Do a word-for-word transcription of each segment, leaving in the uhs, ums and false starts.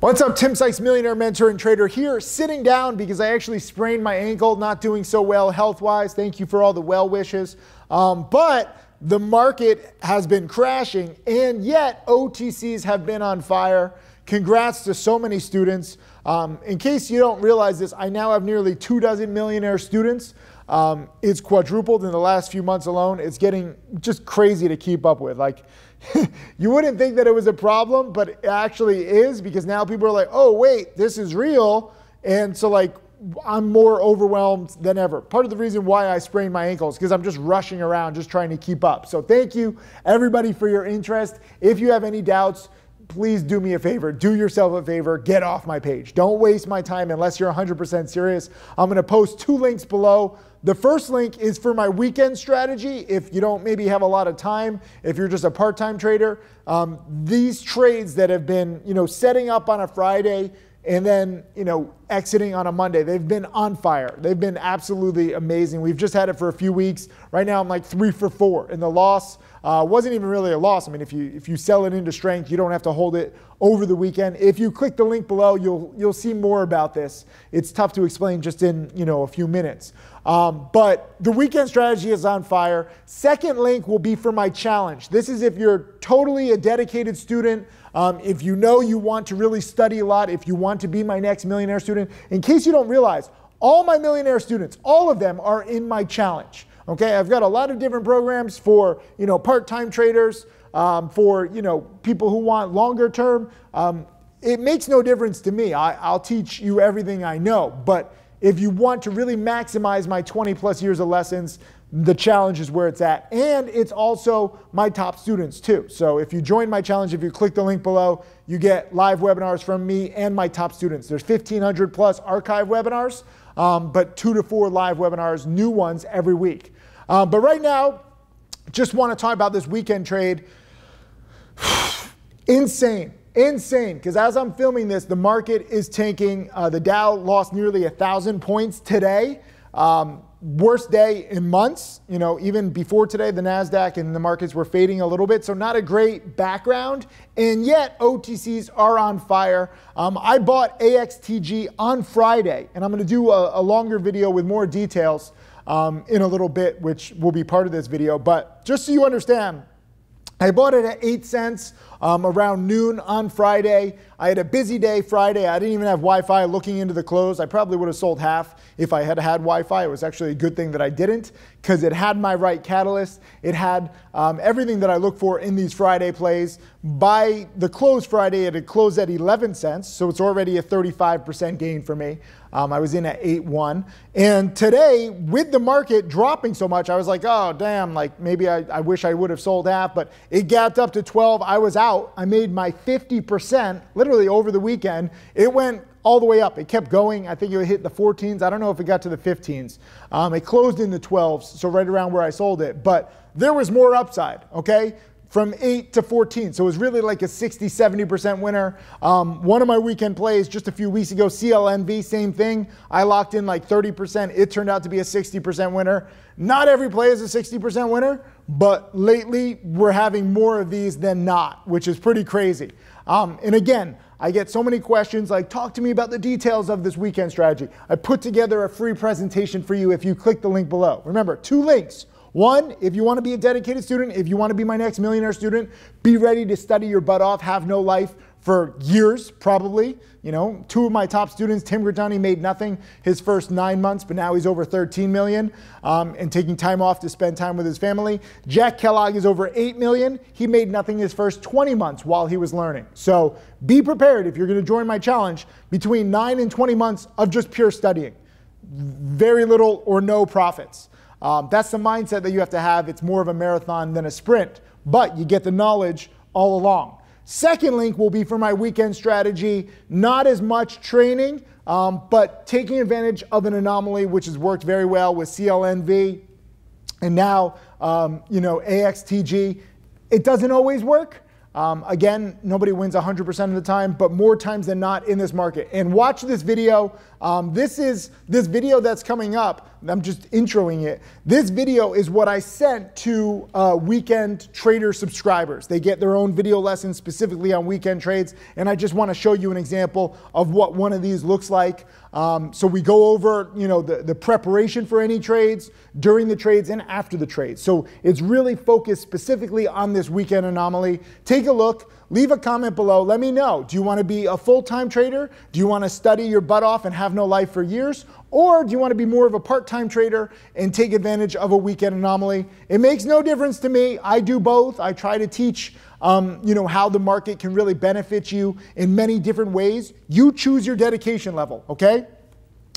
What's up, Tim Sykes, millionaire mentor and trader here, sitting down because I actually sprained my ankle, not doing so well health-wise. Thank you for all the well wishes. Um, but the market has been crashing, and yet O T Cs have been on fire. Congrats to so many students. Um, in case you don't realize this, I now have nearly two dozen millionaire students. Um, it's quadrupled in the last few months alone. It's getting just crazy to keep up with. Like, you wouldn't think that it was a problem, but it actually is, because now people are like, oh wait, this is real. And so like, I'm more overwhelmed than ever. Part of the reason why I sprained my ankles, because I'm just rushing around, just trying to keep up. So thank you everybody for your interest. If you have any doubts, please do me a favor, do yourself a favor, get off my page. Don't waste my time unless you're one hundred percent serious. I'm gonna post two links below. The first link is for my weekend strategy. If you don't maybe have a lot of time, if you're just a part-time trader, um, these trades that have been, you know, setting up on a Friday and then, you know, exiting on a Monday, they've been on fire. They've been absolutely amazing. We've just had it for a few weeks. Right now I'm like three for four, and the loss uh, wasn't even really a loss. I mean, if you if you sell it into strength, you don't have to hold it over the weekend. If you click the link below, you'll you'll see more about this. It's tough to explain just in, you know, a few minutes. Um, but the weekend strategy is on fire. Second link will be for my challenge. This is if you're totally a dedicated student, um, if you know you want to really study a lot, if you want to be my next millionaire student. In case you don't realize, all my millionaire students, all of them are in my challenge. Okay, I've got a lot of different programs for, you know, part-time traders, um, for, you know, people who want longer term. Um, it makes no difference to me. I, I'll teach you everything I know, but if you want to really maximize my twenty plus years of lessons, the challenge is where it's at. And it's also my top students too. So if you join my challenge, if you click the link below, you get live webinars from me and my top students. There's fifteen hundred plus archive webinars, um, but two to four live webinars, new ones every week. Um, but right now, just want to talk about this weekend trade. Insane. Insane, because as I'm filming this, the market is tanking. Uh, the Dow lost nearly a thousand points today. Um, worst day in months. You know, even before today, the NASDAQ and the markets were fading a little bit. So not a great background. And yet O T Cs are on fire. Um, I bought A X T G on Friday, and I'm going to do a, a longer video with more details um, in a little bit, which will be part of this video. But just so you understand, I bought it at eight cents um, around noon on Friday. I had a busy day Friday. I didn't even have Wi-Fi looking into the close. I probably would have sold half if I had had Wi-Fi. It was actually a good thing that I didn't, because it had my right catalyst. It had um, everything that I look for in these Friday plays. By the close Friday, it had closed at eleven cents. So it's already a thirty-five percent gain for me. Um, I was in at eight one. And today, with the market dropping so much, I was like, oh, damn, like maybe I, I wish I would have sold half, but it gapped up to twelve. I was out. I made my fifty percent literally over the weekend. It went all the way up. It kept going. I think it hit the fourteens. I don't know if it got to the fifteens. Um, it closed in the twelves, so right around where I sold it. But there was more upside, okay? From eight to fourteen. So it was really like a sixty, seventy percent winner. Um, one of my weekend plays just a few weeks ago, C L N V, same thing. I locked in like thirty percent. It turned out to be a sixty percent winner. Not every play is a sixty percent winner, but lately we're having more of these than not, which is pretty crazy. Um, and again, I get so many questions like, talk to me about the details of this weekend strategy. I put together a free presentation for you if you click the link below. Remember, two links. One, if you want to be a dedicated student, if you want to be my next millionaire student, be ready to study your butt off, have no life for years, probably. You know, two of my top students, Tim Grittani, made nothing his first nine months, but now he's over thirteen million um, and taking time off to spend time with his family. Jack Kellogg is over eight million. He made nothing his first twenty months while he was learning. So be prepared if you're going to join my challenge, between nine and twenty months of just pure studying, very little or no profits. Um, that's the mindset that you have to have. It's more of a marathon than a sprint, but you get the knowledge all along. Second link will be for my weekend strategy. Not as much training, um, but taking advantage of an anomaly, which has worked very well with C L N V and now, um, you know, A X T G. It doesn't always work. Um, again, nobody wins one hundred percent of the time, but more times than not in this market. And watch this video Um, this is this video that's coming up. I'm just introing it. This video is what I sent to uh, weekend trader subscribers. They get their own video lessons specifically on weekend trades. And I just want to show you an example of what one of these looks like. Um, so we go over, you know, the, the preparation for any trades, during the trades, and after the trades. So it's really focused specifically on this weekend anomaly. Take a look. Leave a comment below. Let me know. Do you want to be a full-time trader? Do you want to study your butt off and have no life for years? Or do you want to be more of a part-time trader and take advantage of a weekend anomaly? It makes no difference to me. I do both. I try to teach um, you know, how the market can really benefit you in many different ways. You choose your dedication level, okay?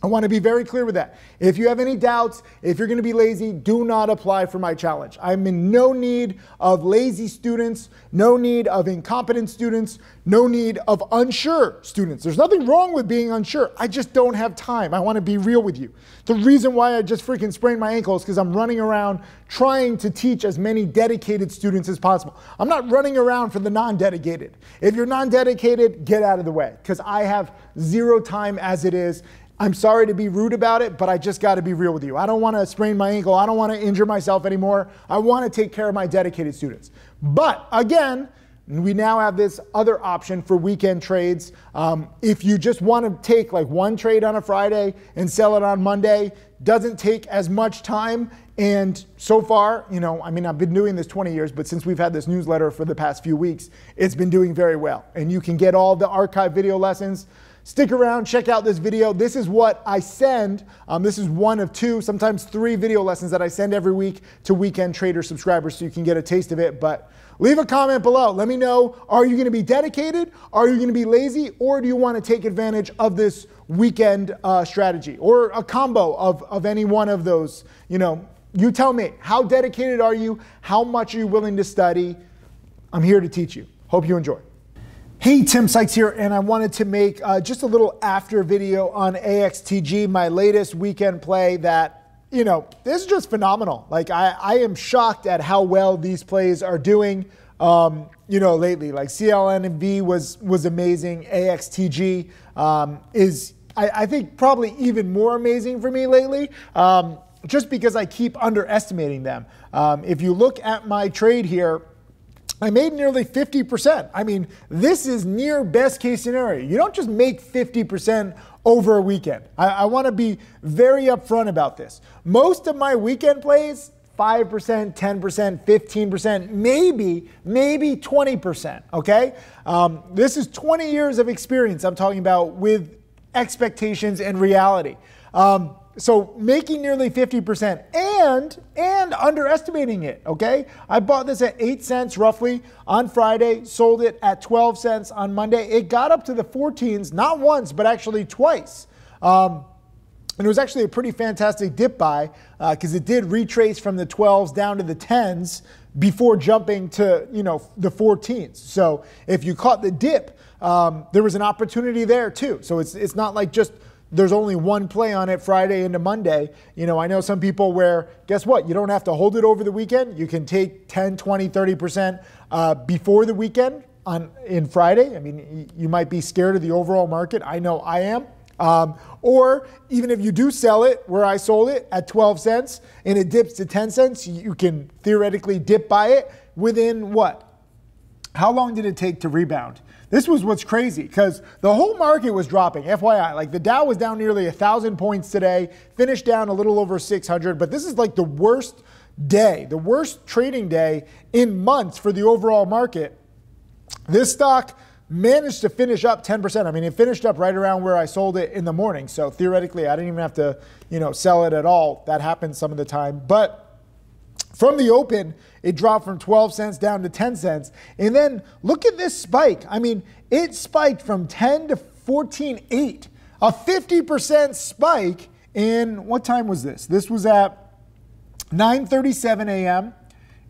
I want to be very clear with that. If you have any doubts, if you're going to be lazy, do not apply for my challenge. I'm in no need of lazy students, no need of incompetent students, no need of unsure students. There's nothing wrong with being unsure. I just don't have time. I want to be real with you. The reason why I just freaking sprained my ankle is because I'm running around trying to teach as many dedicated students as possible. I'm not running around for the non-dedicated. If you're non-dedicated, get out of the way because I have zero time as it is. I'm sorry to be rude about it, but I just got to be real with you. I don't want to sprain my ankle. I don't want to injure myself anymore. I want to take care of my dedicated students. But again, we now have this other option for weekend trades. Um, if you just want to take like one trade on a Friday and sell it on Monday, doesn't take as much time. And so far, you know, I mean, I've been doing this twenty years, but since we've had this newsletter for the past few weeks, it's been doing very well. And you can get all the archived video lessons. Stick around, check out this video. This is what I send. Um, this is one of two, sometimes three video lessons that I send every week to weekend trader subscribers so you can get a taste of it. But leave a comment below. Let me know, are you gonna be dedicated? Are you gonna be lazy? Or do you wanna take advantage of this weekend uh, strategy or a combo of, of any one of those? You know, you tell me, how dedicated are you? How much are you willing to study? I'm here to teach you. Hope you enjoy. Hey, Tim Sykes here, and I wanted to make uh, just a little after video on A X T G, my latest weekend play that, you know, this is just phenomenal. Like, I, I am shocked at how well these plays are doing, um, you know, lately. Like, C L N V was, was amazing. A X T G um, is, I, I think, probably even more amazing for me lately. Um, just because I keep underestimating them. Um, if you look at my trade here, I made nearly fifty percent. I mean, this is near best case scenario. You don't just make fifty percent over a weekend. I, I want to be very upfront about this. Most of my weekend plays, five percent, ten percent, fifteen percent, maybe, maybe twenty percent, okay? Um, this is twenty years of experience I'm talking about with expectations and reality. Um, So making nearly fifty percent and, and underestimating it, okay? I bought this at eight cents roughly on Friday, sold it at twelve cents on Monday. It got up to the fourteens, not once, but actually twice. Um, and it was actually a pretty fantastic dip buy because uh, it did retrace from the twelves down to the tens before jumping to, you know, the fourteens. So if you caught the dip, um, there was an opportunity there too. So it's, it's not like just there's only one play on it Friday into Monday. You know, I know some people where, guess what? You don't have to hold it over the weekend. You can take ten, twenty, thirty percent uh, before the weekend on in Friday. I mean, you might be scared of the overall market. I know I am. Um, or even if you do sell it where I sold it at twelve cents and it dips to ten cents, you can theoretically dip by it within what? How long did it take to rebound? This was what's crazy because the whole market was dropping, F Y I. Like the Dow was down nearly one thousand points today, finished down a little over six hundred, but this is like the worst day, the worst trading day in months for the overall market. This stock managed to finish up ten percent. I mean, it finished up right around where I sold it in the morning. So theoretically, I didn't even have to, you know, sell it at all. That happens some of the time, but from the open, it dropped from twelve cents down to ten cents. And then look at this spike. I mean, it spiked from ten to fourteen eight, a fifty percent spike in, what time was this? This was at nine thirty-seven a m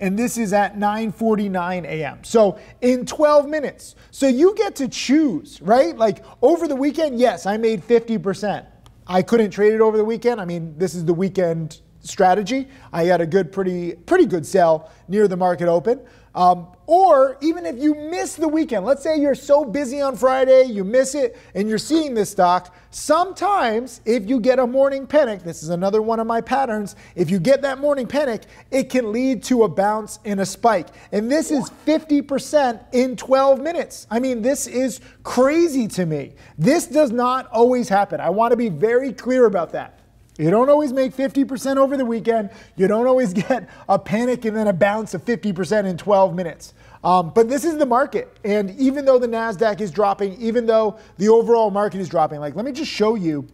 and this is at nine forty-nine a m So in twelve minutes. So you get to choose, right? Like over the weekend, yes, I made fifty percent. I couldn't trade it over the weekend. I mean, this is the weekend strategy. I got a good, pretty, pretty good sell near the market open. Um, or even if you miss the weekend, let's say you're so busy on Friday, you miss it and you're seeing this stock. Sometimes if you get a morning panic, this is another one of my patterns. If you get that morning panic, it can lead to a bounce and a spike. And this is fifty percent in twelve minutes. I mean, this is crazy to me. This does not always happen. I want to be very clear about that. You don't always make fifty percent over the weekend. You don't always get a panic and then a bounce of fifty percent in twelve minutes. Um, but this is the market. And even though the NASDAQ is dropping, even though the overall market is dropping, like, let me just show you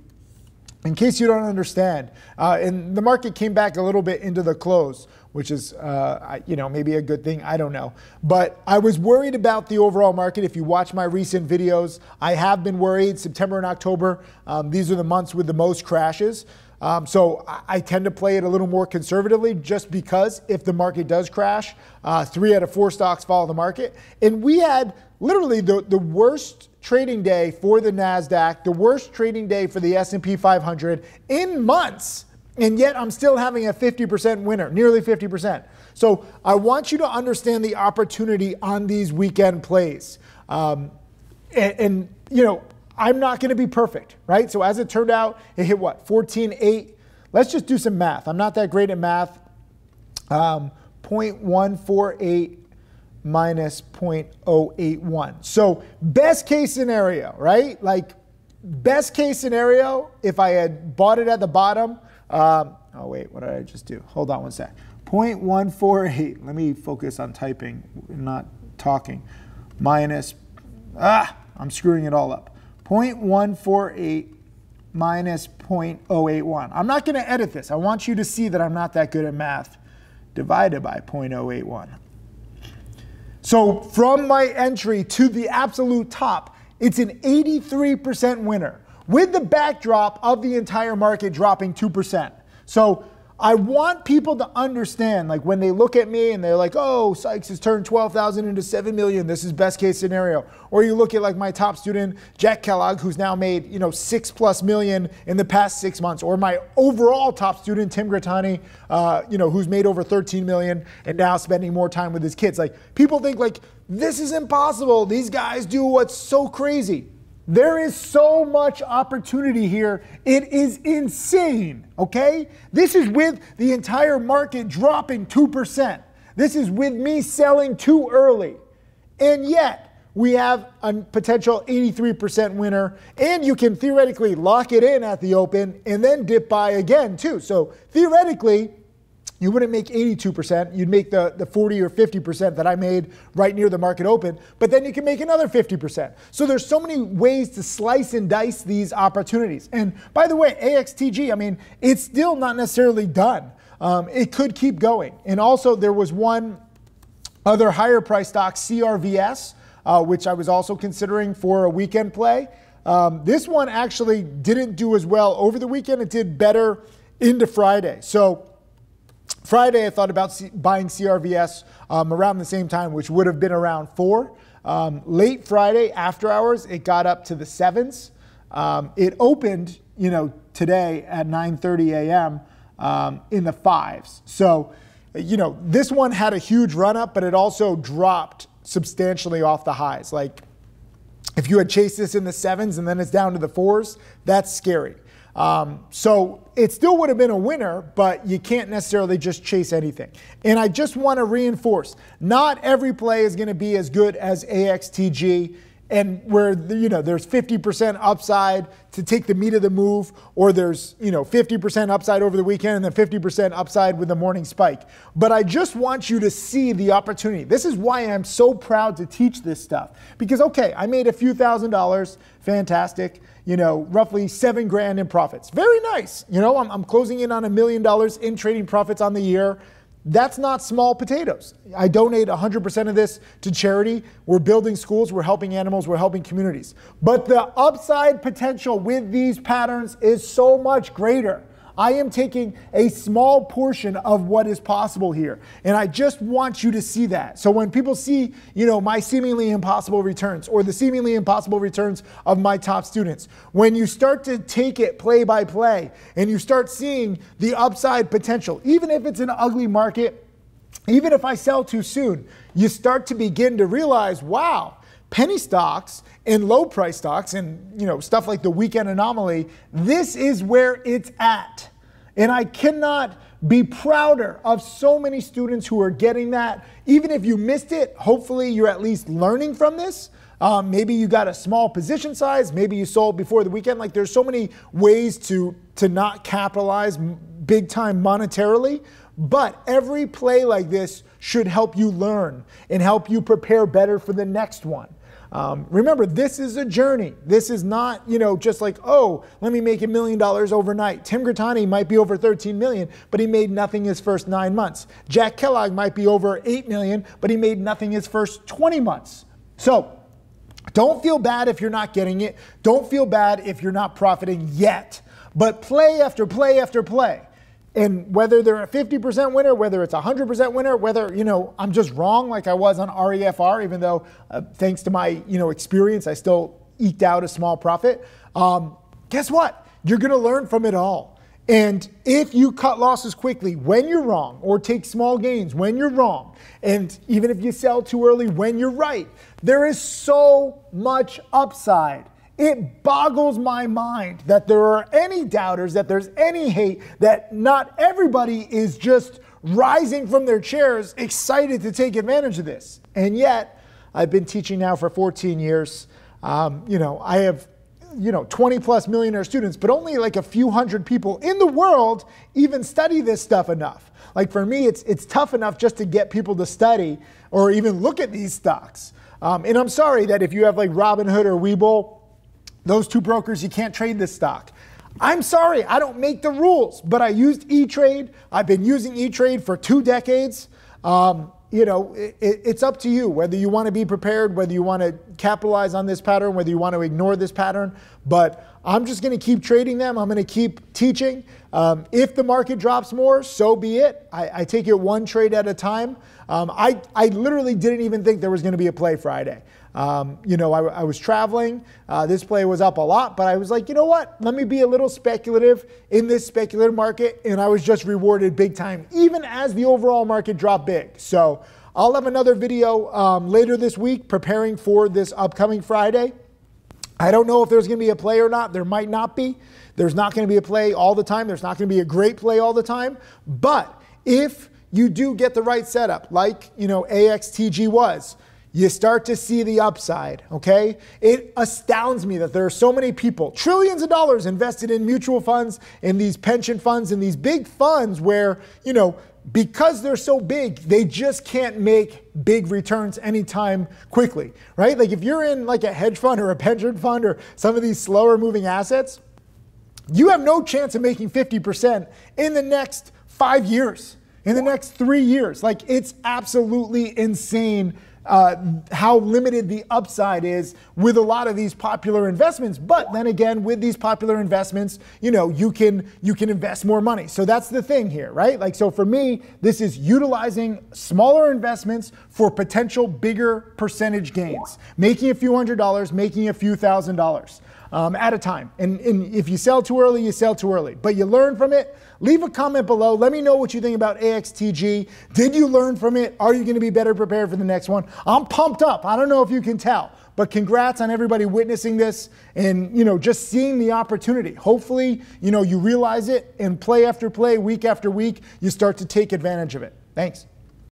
in case you don't understand. Uh, and the market came back a little bit into the close, which is, uh, you know, maybe a good thing. I don't know. But I was worried about the overall market. If you watch my recent videos, I have been worried. September and October, um, these are the months with the most crashes. Um, so I, I tend to play it a little more conservatively just because if the market does crash, uh, three out of four stocks follow the market. And we had literally the, the worst trading day for the NASDAQ, the worst trading day for the S and P five hundred in months. And yet I'm still having a fifty percent winner, nearly fifty percent. So I want you to understand the opportunity on these weekend plays. Um, and, and, you know, I'm not going to be perfect, right? So as it turned out, it hit what, fourteen eight. Let's just do some math. I'm not that great at math. Um, zero point one four eight minus zero point zero eight one. So best case scenario, right? Like best case scenario, if I had bought it at the bottom. Um, oh wait, what did I just do? Hold on one sec. zero point one four eight. Let me focus on typing, not talking. Minus, ah, I'm screwing it all up. zero point one four eight minus zero point zero eight one. I'm not going to edit this. I want you to see that I'm not that good at math. Divided by zero point zero eight one. So from my entry to the absolute top, it's an eighty-three percent winner with the backdrop of the entire market dropping two percent. So I want people to understand, like when they look at me and they're like, oh, Sykes has turned twelve thousand into seven million. This is best case scenario. Or you look at like my top student, Jack Kellogg, who's now made, you know, six plus million in the past six months. Or my overall top student, Tim Grittani, uh, you know, who's made over thirteen million and now spending more time with his kids. Like people think like, this is impossible. These guys do what's so crazy. There is so much opportunity here. It is insane, okay? This is with the entire market dropping two percent. This is with me selling too early. And yet, we have a potential eighty-three percent winner. And you can theoretically lock it in at the open and then dip by again, too. So theoretically, you wouldn't make eighty-two percent. You'd make the, the forty or fifty percent that I made right near the market open, but then you can make another fifty percent. So there's so many ways to slice and dice these opportunities. And by the way, A X T G, I mean, it's still not necessarily done. Um, it could keep going. And also there was one other higher price stock, C R V S, uh, which I was also considering for a weekend play. Um, this one actually didn't do as well over the weekend. It did better into Friday. So Friday, I thought about buying C R V S um, around the same time, which would have been around four. Um, late Friday, after hours, it got up to the sevens. Um, it opened, you know, today at nine thirty a m Um, in the fives. So, you know, this one had a huge run up, but it also dropped substantially off the highs. Like, if you had chased this in the sevens and then it's down to the fours, that's scary. Um, so it still would have been a winner, but you can't necessarily just chase anything. And I just want to reinforce, not every play is going to be as good as A X T G and where, you know, there's fifty percent upside to take the meat of the move, or there's, you know, fifty percent upside over the weekend and then fifty percent upside with the morning spike. But I just want you to see the opportunity. This is why I'm so proud to teach this stuff, because, okay, I made a few thousand dollars. Fantastic. You know, roughly seven grand in profits. Very nice. You know, I'm, I'm closing in on a million dollars in trading profits on the year. That's not small potatoes. I donate one hundred percent of this to charity. We're building schools, we're helping animals, we're helping communities. But the upside potential with these patterns is so much greater. I am taking a small portion of what is possible here. And I just want you to see that. So when people see, you know, my seemingly impossible returns or the seemingly impossible returns of my top students, when you start to take it play by play and you start seeing the upside potential, even if it's an ugly market, even if I sell too soon, you start to begin to realize, wow, penny stocks and low price stocks and, you know, stuff like the weekend anomaly, this is where it's at. And I cannot be prouder of so many students who are getting that. Even if you missed it, hopefully you're at least learning from this. Um, maybe you got a small position size. Maybe you sold before the weekend. Like, there's so many ways to, to not capitalize big time monetarily. But every play like this should help you learn and help you prepare better for the next one. Um, remember, this is a journey. This is not, you know, just like, oh, let me make a million dollars overnight. Tim Grittani might be over thirteen million, but he made nothing his first nine months. Jack Kellogg might be over eight million, but he made nothing his first twenty months. So don't feel bad if you're not getting it. Don't feel bad if you're not profiting yet, but play after play after play. And whether they're a fifty percent winner, whether it's a one hundred percent winner, whether, you know, I'm just wrong like I was on R E F R, even though uh, thanks to my, you know, experience, I still eked out a small profit. Um, guess what? You're going to learn from it all. And if you cut losses quickly when you're wrong, or take small gains when you're wrong, and even if you sell too early when you're right, there is so much upside. It boggles my mind that there are any doubters, that there's any hate, that not everybody is just rising from their chairs, excited to take advantage of this. And yet, I've been teaching now for fourteen years. Um, you know, I have, you know, twenty plus millionaire students, but only like a few hundred people in the world even study this stuff enough. Like, for me, it's it's tough enough just to get people to study or even look at these stocks. Um, and I'm sorry that if you have like Robinhood or Webull, those two brokers, you can't trade this stock. I'm sorry, I don't make the rules, but I used E-Trade. I've been using E-Trade for two decades. Um, you know, it, it's up to you whether you want to be prepared, whether you want to capitalize on this pattern, whether you want to ignore this pattern. But I'm just going to keep trading them. I'm going to keep teaching. Um, if the market drops more, so be it. I, I take it one trade at a time. Um, I, I literally didn't even think there was going to be a play Friday. Um, you know, I, I was traveling. Uh, this play was up a lot, but I was like, you know what? Let me be a little speculative in this speculative market. And I was just rewarded big time, even as the overall market dropped big. So I'll have another video um, later this week preparing for this upcoming Friday. I don't know if there's going to be a play or not. There might not be. There's not going to be a play all the time. There's not going to be a great play all the time. But if you do get the right setup, like, you know, A X T G was, you start to see the upside, okay? It astounds me that there are so many people, trillions of dollars invested in mutual funds, in these pension funds, in these big funds where, you know, because they're so big, they just can't make big returns anytime quickly, right? Like, if you're in like a hedge fund or a pension fund or some of these slower moving assets, you have no chance of making fifty percent in the next five years, in the next three years. Like, it's absolutely insane Uh, how limited the upside is with a lot of these popular investments. But then again, with these popular investments, you know, you can you can invest more money. So that's the thing here, right? Like, so for me, this is utilizing smaller investments for potential bigger percentage gains, making a few hundred dollars, making a few thousand dollars um, at a time. And, and if you sell too early, you sell too early, but you learn from it. Leave a comment below. Let me know what you think about A X T G. Did you learn from it? Are you going to be better prepared for the next one? I'm pumped up. I don't know if you can tell, but congrats on everybody witnessing this and, you know, just seeing the opportunity. Hopefully, you know, you realize it, and play after play, week after week, you start to take advantage of it. Thanks.